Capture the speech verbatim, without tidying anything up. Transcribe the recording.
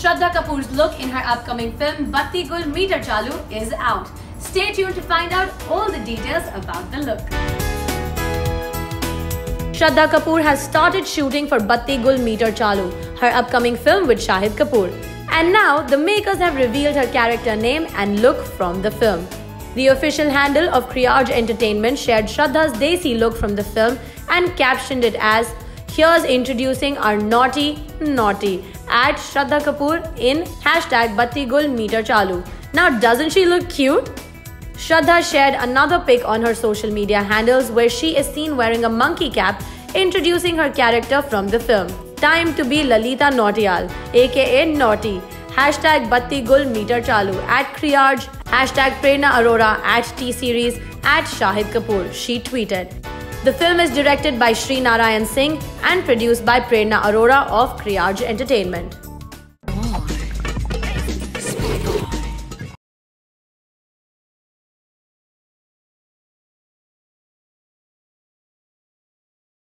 Shraddha Kapoor's look in her upcoming film Batti Gul Meter Chalu is out. Stay tuned to find out all the details about the look. Shraddha Kapoor has started shooting for Batti Gul Meter Chalu, her upcoming film with Shahid Kapoor. And now, the makers have revealed her character name and look from the film. The official handle of KriArj Entertainment shared Shraddha's desi look from the film and captioned it as, "Here's introducing our naughty, naughty, at Shraddha Kapoor in hashtag Batti Gul Meter Chalu." Now doesn't she look cute? Shraddha shared another pic on her social media handles where she is seen wearing a monkey cap, introducing her character from the film. Time to be Lalita Nautiyal, aka Naughty, hashtag Batti Gul Meter Chalu, at KriArj, hashtag Prernaa Arora, at T-Series, at Shahid Kapoor, she tweeted. The film is directed by Sri Narayan Singh and produced by Prernaa Arora of KriArj Entertainment.